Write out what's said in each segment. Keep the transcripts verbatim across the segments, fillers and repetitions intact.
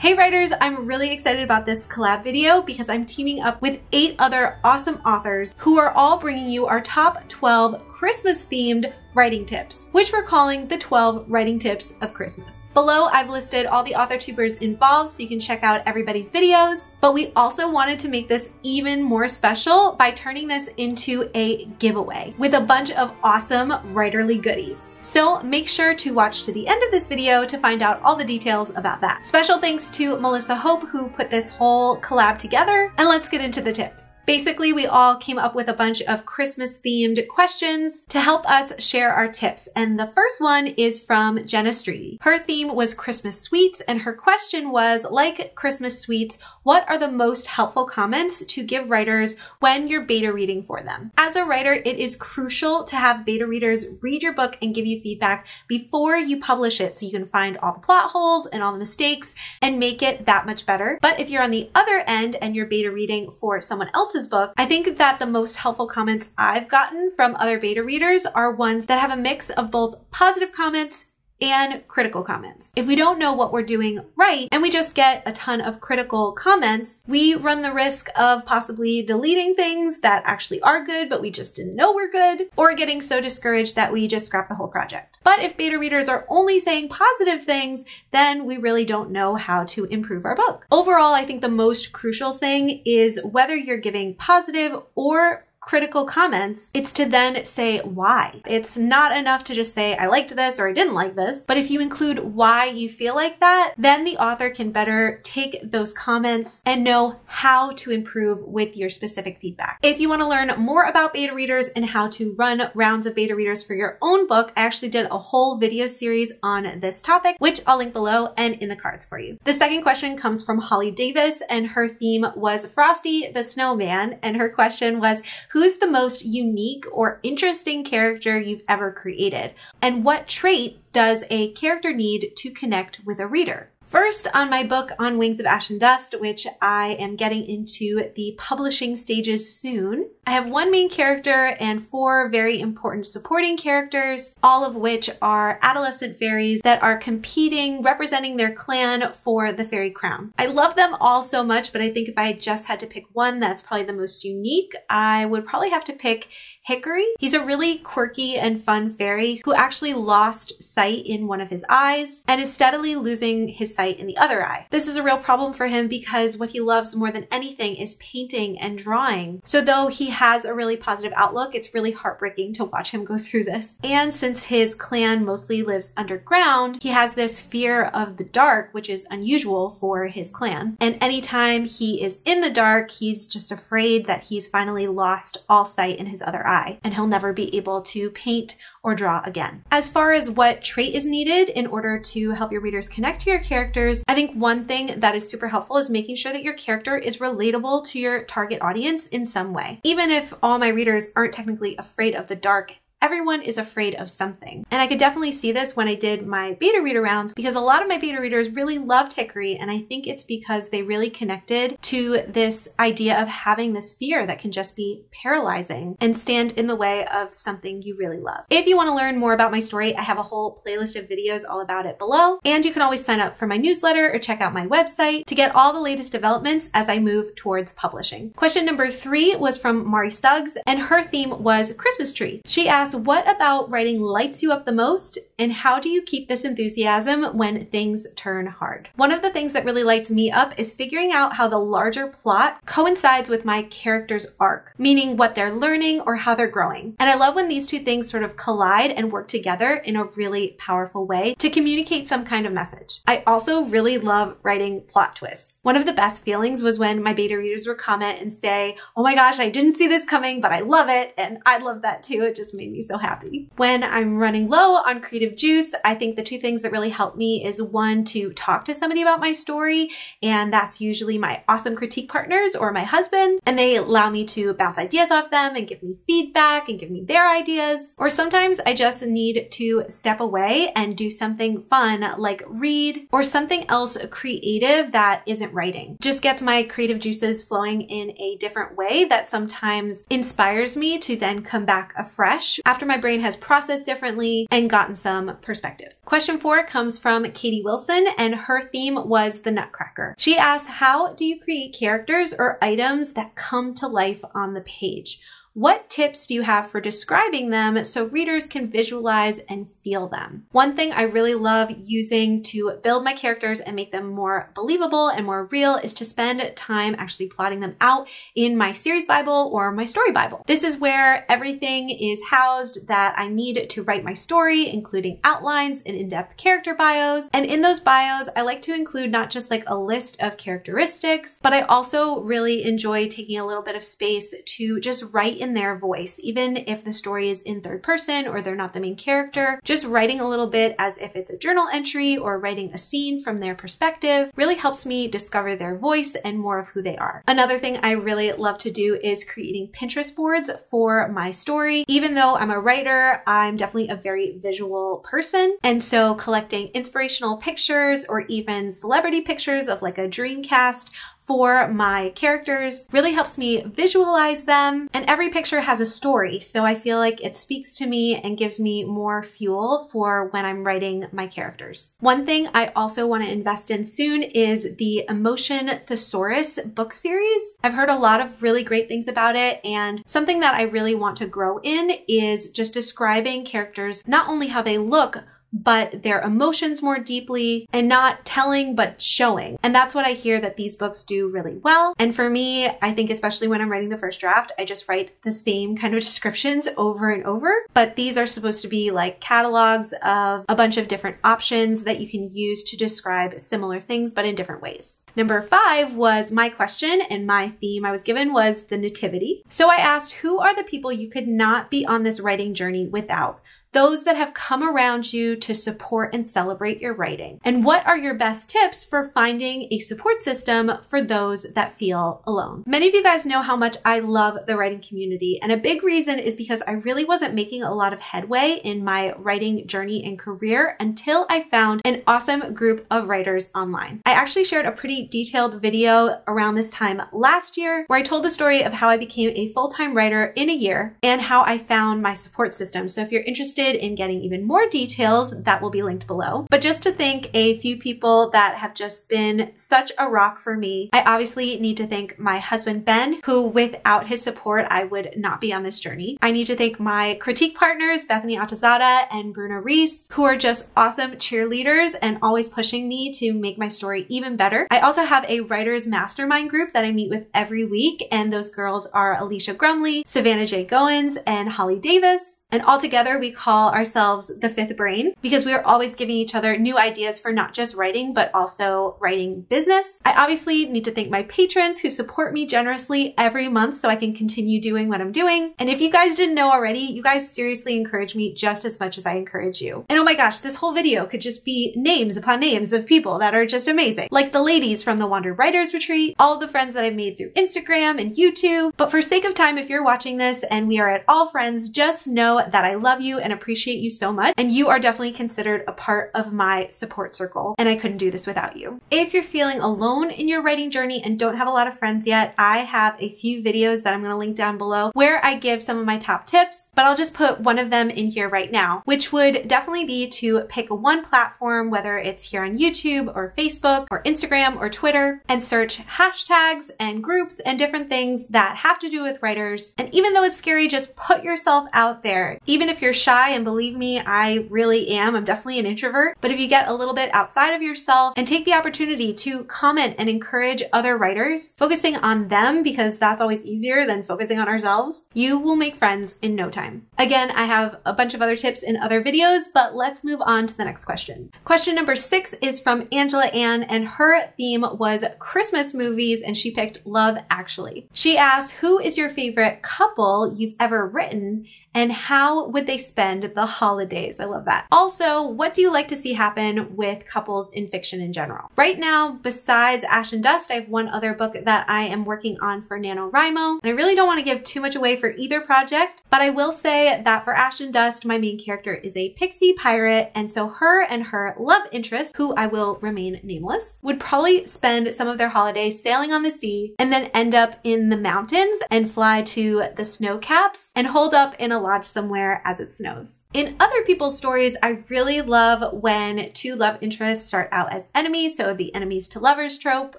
Hey writers, I'm really excited about this collab video because I'm teaming up with eight other awesome authors who are all bringing you our top twelve Christmas themed writing tips, which we're calling the twelve writing tips of Christmas. Below, I've listed all the AuthorTubers involved so you can check out everybody's videos, but we also wanted to make this even more special by turning this into a giveaway with a bunch of awesome writerly goodies. So make sure to watch to the end of this video to find out all the details about that. Special thanks to Melissa Hope who put this whole collab together, and let's get into the tips. Basically, we all came up with a bunch of Christmas themed questions to help us share our tips. And the first one is from Jenna Streety. Her theme was Christmas sweets and her question was, like Christmas sweets, what are the most helpful comments to give writers when you're beta reading for them? As a writer, it is crucial to have beta readers read your book and give you feedback before you publish it so you can find all the plot holes and all the mistakes and make it that much better. But if you're on the other end and you're beta reading for someone else's book, I think that the most helpful comments I've gotten from other beta readers are ones that have a mix of both positive comments and critical comments. If we don't know what we're doing right and we just get a ton of critical comments, we run the risk of possibly deleting things that actually are good, but we just didn't know were good, or getting so discouraged that we just scrap the whole project. But if beta readers are only saying positive things, then we really don't know how to improve our book. Overall, I think the most crucial thing is whether you're giving positive or critical comments, it's to then say why. It's not enough to just say, I liked this or I didn't like this, but if you include why you feel like that, then the author can better take those comments and know how to improve with your specific feedback. If you want to learn more about beta readers and how to run rounds of beta readers for your own book, I actually did a whole video series on this topic, which I'll link below and in the cards for you. The second question comes from Holly Davis and her theme was Frosty the Snowman, and her question was, who Who's the most unique or interesting character you've ever created? And what trait does a character need to connect with a reader? First, on my book on Wings of Ash and Dust, which I am getting into the publishing stages soon, I have one main character and four very important supporting characters, all of which are adolescent fairies that are competing, representing their clan for the fairy crown. I love them all so much, but I think if I just had to pick one that's probably the most unique, I would probably have to pick Hickory. He's a really quirky and fun fairy who actually lost sight in one of his eyes and is steadily losing his sight in the other eye. This is a real problem for him because what he loves more than anything is painting and drawing. So though he has a really positive outlook, it's really heartbreaking to watch him go through this. And since his clan mostly lives underground, he has this fear of the dark, which is unusual for his clan. And anytime he is in the dark, he's just afraid that he's finally lost all sight in his other eye, and he'll never be able to paint or draw again. As far as what trait is needed in order to help your readers connect to your characters, I think one thing that is super helpful is making sure that your character is relatable to your target audience in some way. Even if all my readers aren't technically afraid of the dark, everyone is afraid of something. And I could definitely see this when I did my beta reader rounds because a lot of my beta readers really loved Hickory, and I think it's because they really connected to this idea of having this fear that can just be paralyzing and stand in the way of something you really love. If you want to learn more about my story, I have a whole playlist of videos all about it below, and you can always sign up for my newsletter or check out my website to get all the latest developments as I move towards publishing. Question number three was from Mari Suggs and her theme was Christmas tree. She asked, what about writing lights you up the most, and how do you keep this enthusiasm when things turn hard? One of the things that really lights me up is figuring out how the larger plot coincides with my character's arc, meaning what they're learning or how they're growing. And I love when these two things sort of collide and work together in a really powerful way to communicate some kind of message. I also really love writing plot twists. One of the best feelings was when my beta readers would comment and say, oh my gosh, I didn't see this coming, but I love it, and I love that too. It just made me so happy. When I'm running low on creative juice, I think the two things that really help me is one, to talk to somebody about my story, and that's usually my awesome critique partners or my husband, and they allow me to bounce ideas off them and give me feedback and give me their ideas. Or sometimes I just need to step away and do something fun like read or something else creative that isn't writing. Just gets my creative juices flowing in a different way that sometimes inspires me to then come back afresh after my brain has processed differently and gotten some perspective. Question four comes from Katie Wilson, and her theme was the Nutcracker. She asked, how do you create characters or items that come to life on the page? What tips do you have for describing them so readers can visualize and feel them? One thing I really love using to build my characters and make them more believable and more real is to spend time actually plotting them out in my series Bible or my story Bible. This is where everything is housed that I need to write my story, including outlines and in-depth character bios. And in those bios, I like to include not just like a list of characteristics, but I also really enjoy taking a little bit of space to just write in their voice, even if the story is in third person or they're not the main character. Just writing a little bit as if it's a journal entry or writing a scene from their perspective really helps me discover their voice and more of who they are. Another thing I really love to do is creating Pinterest boards for my story. Even though I'm a writer, I'm definitely a very visual person, and so collecting inspirational pictures or even celebrity pictures of like a dream cast for my characters really helps me visualize them. And every picture has a story, so I feel like it speaks to me and gives me more fuel for when I'm writing my characters. One thing I also want to invest in soon is the Emotion Thesaurus book series. I've heard a lot of really great things about it, and something that I really want to grow in is just describing characters, not only how they look, but their emotions more deeply, and not telling but showing. And that's what I hear that these books do really well. And for me, I think especially when I'm writing the first draft, I just write the same kind of descriptions over and over. But these are supposed to be like catalogs of a bunch of different options that you can use to describe similar things, but in different ways. Number five was my question, and my theme I was given was the Nativity. So I asked, who are the people you could not be on this writing journey without? Those that have come around you to support and celebrate your writing. And what are your best tips for finding a support system for those that feel alone? Many of you guys know how much I love the writing community, and a big reason is because I really wasn't making a lot of headway in my writing journey and career until I found an awesome group of writers online. I actually shared a pretty detailed video around this time last year where I told the story of how I became a full-time writer in a year and how I found my support system. So if you're interested in getting even more details, that will be linked below. But just to thank a few people that have just been such a rock for me, I obviously need to thank my husband Ben, who without his support I would not be on this journey. I need to thank my critique partners Bethany Altizada and Bruna Reese, who are just awesome cheerleaders and always pushing me to make my story even better. I also have a writer's mastermind group that I meet with every week, and those girls are Alicia Grumley, Savannah J Goins, and Holly Davis. And all together we call ourselves the fifth brain, because we are always giving each other new ideas for not just writing, but also writing business. I obviously need to thank my patrons who support me generously every month so I can continue doing what I'm doing. And if you guys didn't know already, you guys seriously encourage me just as much as I encourage you. And oh my gosh, this whole video could just be names upon names of people that are just amazing. Like the ladies from the Wander Writers Retreat, all the friends that I've made through Instagram and YouTube. But for sake of time, if you're watching this and we are at all friends, just know that I love you and appreciate you so much, and you are definitely considered a part of my support circle, and I couldn't do this without you. If you're feeling alone in your writing journey and don't have a lot of friends yet, I have a few videos that I'm going to link down below where I give some of my top tips, but I'll just put one of them in here right now, which would definitely be to pick one platform, whether it's here on YouTube or Facebook or Instagram or Twitter, and search hashtags and groups and different things that have to do with writers. And even though it's scary, just put yourself out there. Even if you're shy, and believe me, I really am. I'm definitely an introvert. But if you get a little bit outside of yourself and take the opportunity to comment and encourage other writers, focusing on them, because that's always easier than focusing on ourselves, you will make friends in no time. Again, I have a bunch of other tips in other videos, but let's move on to the next question. Question number six is from Angela Ann, and her theme was Christmas movies, and she picked Love Actually. She asked, who is your favorite couple you've ever written, and how would they spend the holidays? I love that. Also, what do you like to see happen with couples in fiction in general? Right now, besides Ash and Dust, I have one other book that I am working on for NaNoWriMo, and I really don't want to give too much away for either project, but I will say that for Ash and Dust, my main character is a pixie pirate, and so her and her love interest, who I will remain nameless, would probably spend some of their holidays sailing on the sea and then end up in the mountains and fly to the snow caps and hold up in a lodge somewhere as it snows. In other people's stories, I really love when two love interests start out as enemies, so the enemies to lovers trope,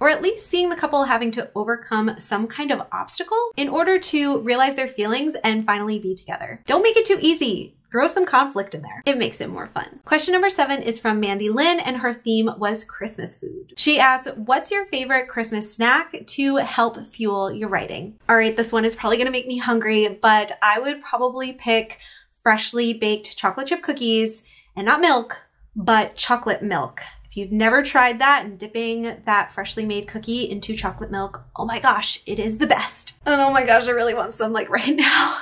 or at least seeing the couple having to overcome some kind of obstacle in order to realize their feelings and finally be together. Don't make it too easy. Throw some conflict in there. It makes it more fun. Question number seven is from Mandy Lynn, and her theme was Christmas food. She asked, what's your favorite Christmas snack to help fuel your writing? All right, this one is probably gonna make me hungry, but I would probably pick freshly baked chocolate chip cookies, and not milk, but chocolate milk. If you've never tried that and dipping that freshly made cookie into chocolate milk, oh my gosh, it is the best. And oh my gosh, I really want some like right now.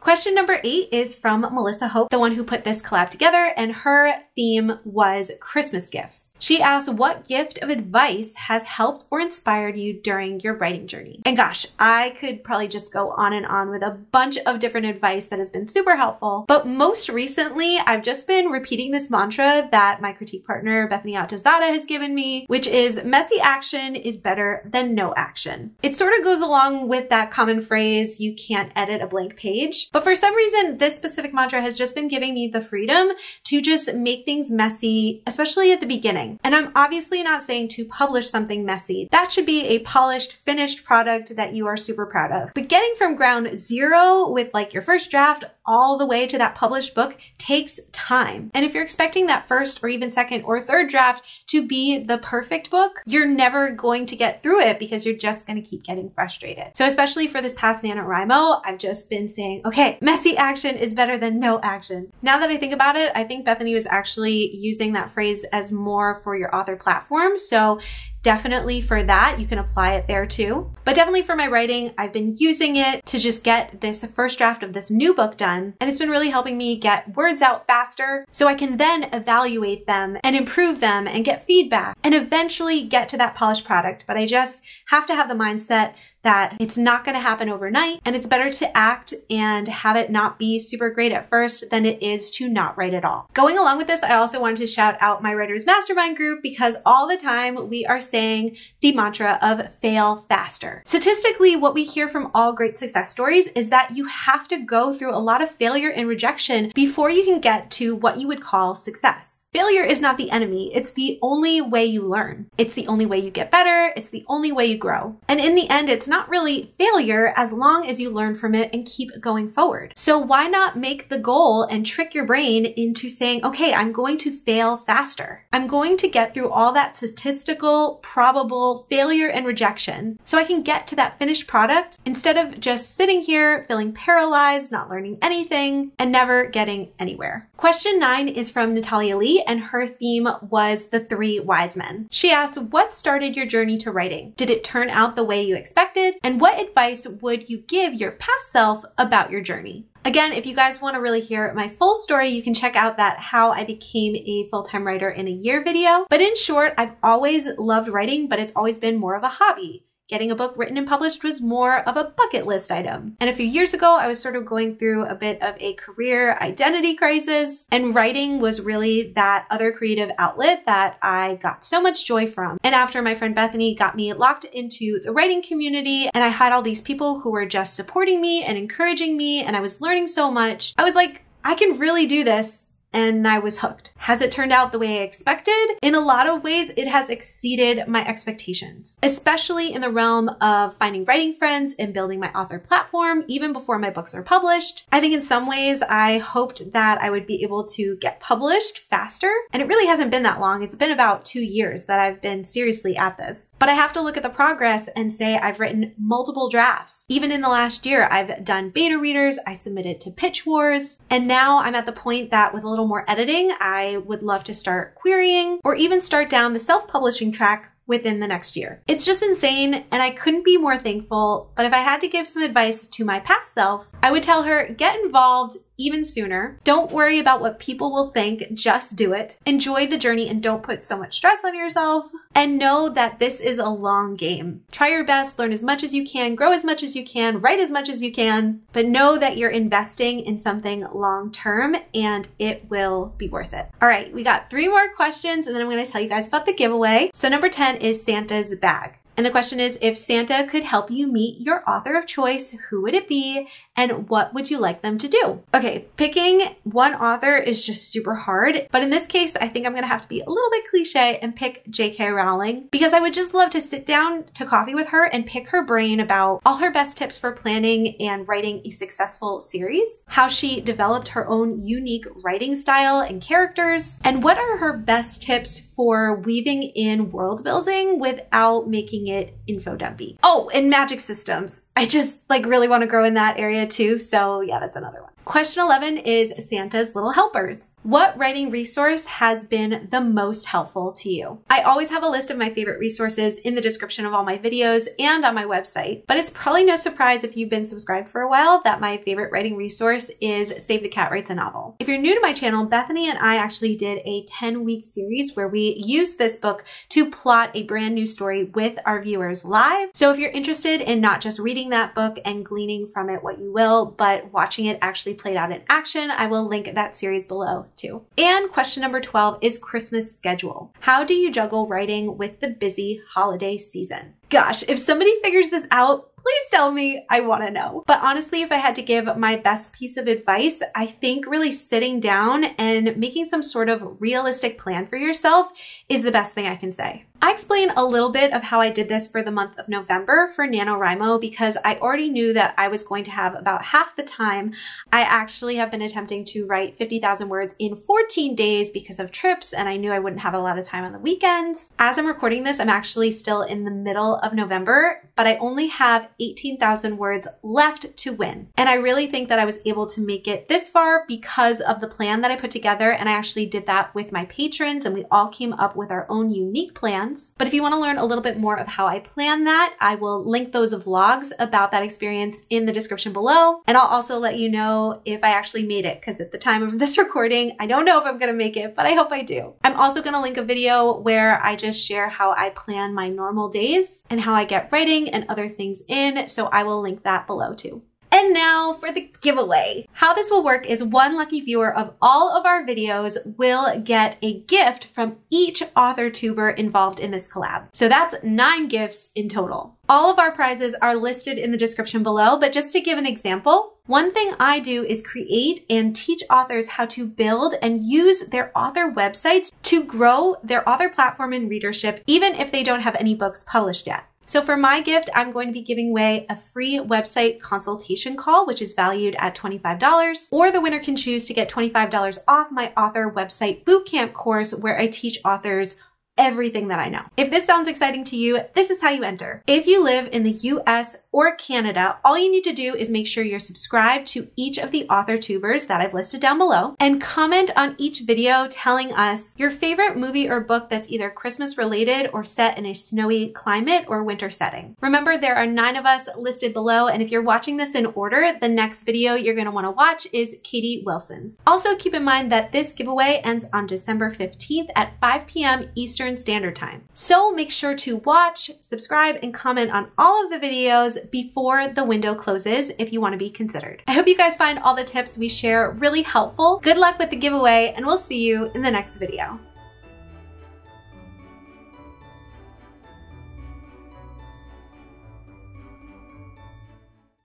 Question number eight is from Melissa Hope, the one who put this collab together, and her theme was Christmas gifts. She asked, what gift of advice has helped or inspired you during your writing journey? And gosh, I could probably just go on and on with a bunch of different advice that has been super helpful, but most recently, I've just been repeating this mantra that my critique partner, Bethany Altizada, has given me, which is messy action is better than no action. It sort of goes along with that common phrase, you can't edit a blank page. But for some reason, this specific mantra has just been giving me the freedom to just make things messy, especially at the beginning. And I'm obviously not saying to publish something messy. That should be a polished, finished product that you are super proud of. But getting from ground zero with like your first draft all the way to that published book takes time. And if you're expecting that first or even second or third draft to be the perfect book, you're never going to get through it because you're just gonna keep getting frustrated. So especially for this past NaNoWriMo, I've just been saying, okay, Okay, messy action is better than no action. Now that I think about it, I think Bethany was actually using that phrase as more for your author platform. So definitely for that, you can apply it there too. But definitely for my writing, I've been using it to just get this first draft of this new book done. And it's been really helping me get words out faster so I can then evaluate them and improve them and get feedback and eventually get to that polished product. But I just have to have the mindset that it's not gonna happen overnight, and it's better to act and have it not be super great at first than it is to not write at all. Going along with this, I also wanted to shout out my Writers Mastermind group, because all the time we are saying the mantra of fail faster. Statistically, what we hear from all great success stories is that you have to go through a lot of failure and rejection before you can get to what you would call success. Failure is not the enemy. It's the only way you learn. It's the only way you get better. It's the only way you grow. And in the end, it's not really failure as long as you learn from it and keep going forward. So why not make the goal and trick your brain into saying, okay, I'm going to fail faster. I'm going to get through all that statistical, probable failure and rejection so I can get to that finished product instead of just sitting here feeling paralyzed, not learning anything, and never getting anywhere. Question nine is from Natalia Lee, and her theme was the three wise men. She asked, what started your journey to writing? Did it turn out the way you expected? And what advice would you give your past self about your journey? Again, if you guys want to really hear my full story, you can check out that How I Became a Full-Time Writer in a Year video. But in short, I've always loved writing, but it's always been more of a hobby. Getting a book written and published was more of a bucket list item. And a few years ago, I was sort of going through a bit of a career identity crisis, and writing was really that other creative outlet that I got so much joy from. And after my friend Bethany got me locked into the writing community, and I had all these people who were just supporting me and encouraging me, and I was learning so much, I was like, I can really do this. And I was hooked. Has it turned out the way I expected? In a lot of ways, it has exceeded my expectations, especially in the realm of finding writing friends and building my author platform even before my books are published. I think in some ways, I hoped that I would be able to get published faster. And it really hasn't been that long. It's been about two years that I've been seriously at this. But I have to look at the progress and say I've written multiple drafts. Even in the last year, I've done beta readers, I submitted to Pitch Wars, and now I'm at the point that with a little more editing, I would love to start querying or even start down the self-publishing track within the next year. It's just insane, and I couldn't be more thankful, but if I had to give some advice to my past self, I would tell her, get involved even sooner. Don't worry about what people will think, just do it. Enjoy the journey and don't put so much stress on yourself. And know that this is a long game. Try your best, learn as much as you can, grow as much as you can, write as much as you can, but know that you're investing in something long-term and it will be worth it. All right, we got three more questions and then I'm gonna tell you guys about the giveaway. So number ten is Santa's bag. And the question is, if Santa could help you meet your author of choice, who would it be and what would you like them to do? Okay, picking one author is just super hard, but in this case, I think I'm gonna have to be a little bit cliche and pick J K. Rowling, because I would just love to sit down to coffee with her and pick her brain about all her best tips for planning and writing a successful series, how she developed her own unique writing style and characters, and what are her best tips for weaving in world building without making it info dumpy. Oh, and magic systems. I just like really want to grow in that area too. So yeah, that's another one. Question eleven is Santa's Little Helpers. What writing resource has been the most helpful to you? I always have a list of my favorite resources in the description of all my videos and on my website, but it's probably no surprise if you've been subscribed for a while that my favorite writing resource is Save the Cat Writes a Novel. If you're new to my channel, Bethany and I actually did a ten week series where we used this book to plot a brand new story with our viewers live. So if you're interested in not just reading that book and gleaning from it what you will, but watching it actually played out in action, I will link that series below too. And question number twelve is Christmas schedule. How do you juggle writing with the busy holiday season? Gosh, if somebody figures this out, please tell me, I wanna know. But honestly, if I had to give my best piece of advice, I think really sitting down and making some sort of realistic plan for yourself is the best thing I can say. I explain a little bit of how I did this for the month of November for NaNoWriMo because I already knew that I was going to have about half the time. I actually have been attempting to write fifty thousand words in fourteen days because of trips, and I knew I wouldn't have a lot of time on the weekends. As I'm recording this, I'm actually still in the middle of November, but I only have eighteen thousand words left to win. And I really think that I was able to make it this far because of the plan that I put together, and I actually did that with my patrons, and we all came up with our own unique plan. But if you want to learn a little bit more of how I plan that, I will link those vlogs about that experience in the description below. And I'll also let you know if I actually made it, because at the time of this recording, I don't know if I'm going to make it, but I hope I do. I'm also going to link a video where I just share how I plan my normal days and how I get writing and other things in. So I will link that below too. And now for the giveaway. How this will work is one lucky viewer of all of our videos will get a gift from each AuthorTuber involved in this collab. So that's nine gifts in total. All of our prizes are listed in the description below, but just to give an example, one thing I do is create and teach authors how to build and use their author websites to grow their author platform and readership, even if they don't have any books published yet. So for my gift, I'm going to be giving away a free website consultation call, which is valued at twenty-five dollars, or the winner can choose to get twenty-five dollars off my author website bootcamp course where I teach authors everything that I know. If this sounds exciting to you, this is how you enter. If you live in the U S or Canada, all you need to do is make sure you're subscribed to each of the AuthorTubers that I've listed down below and comment on each video telling us your favorite movie or book that's either Christmas related or set in a snowy climate or winter setting. Remember, there are nine of us listed below, and if you're watching this in order, the next video you're going to want to watch is Katie Wilson's. Also, keep in mind that this giveaway ends on December fifteenth at five p m Eastern Standard Time. So make sure to watch, subscribe, and comment on all of the videos before the window closes if you want to be considered. I hope you guys find all the tips we share really helpful. Good luck with the giveaway, and we'll see you in the next video.